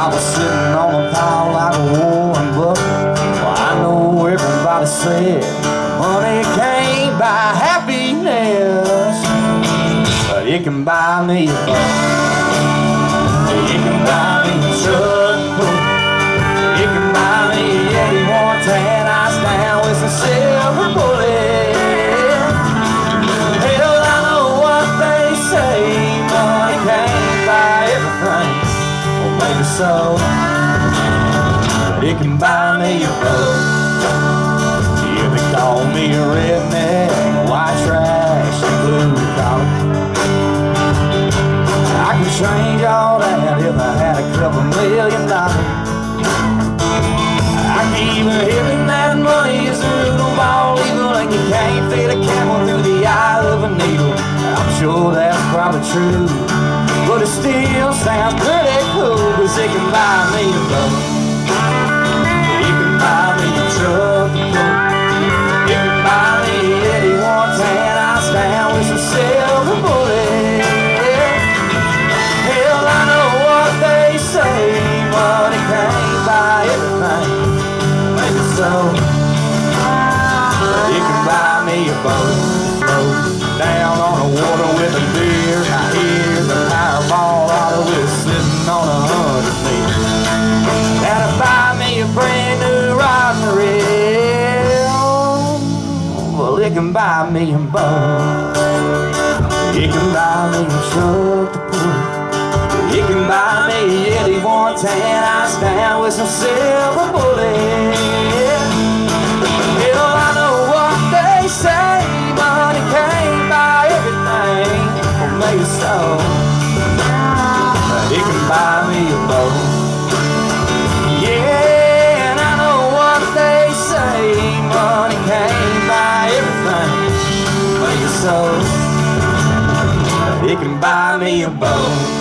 I was sitting on a pile like a woolen book. Well, I know everybody said money can't buy happiness, but it can buy me a boat. It can buy me a truck. It can buy me everyone 10 hours down with a silver bullet. Hell, I know what they say, money can't buy everything. Well, maybe so, but it can buy me a boat. You can call me a redneck, white trash, and blue collar. I can change all that if I had a $2 million. Even hearing that money is the root of all evil, and you can't fit a camel through the eye of a needle. I'm sure that's probably true, but it still sounds pretty cool. Cause it can buy me a boat. It can buy me a truck. It can buy me anyone 10 hours down with some silver bullet. Hell, I know what they say, money can't buy everything. So, you can buy me a boat, boat down on the water with a beer. I hear the Powerball lotto is sitting on 100 meters. That'll buy me a brand new Rotary. Well, it can buy me a boat. It can buy me a truck to pull. It can buy me anyone 10 hours down with some silver bullets. Say money can't buy everything, or maybe so, but it can buy me a boat. Yeah, and I know what they say, money can't buy everything, maybe so, but it can buy me a boat.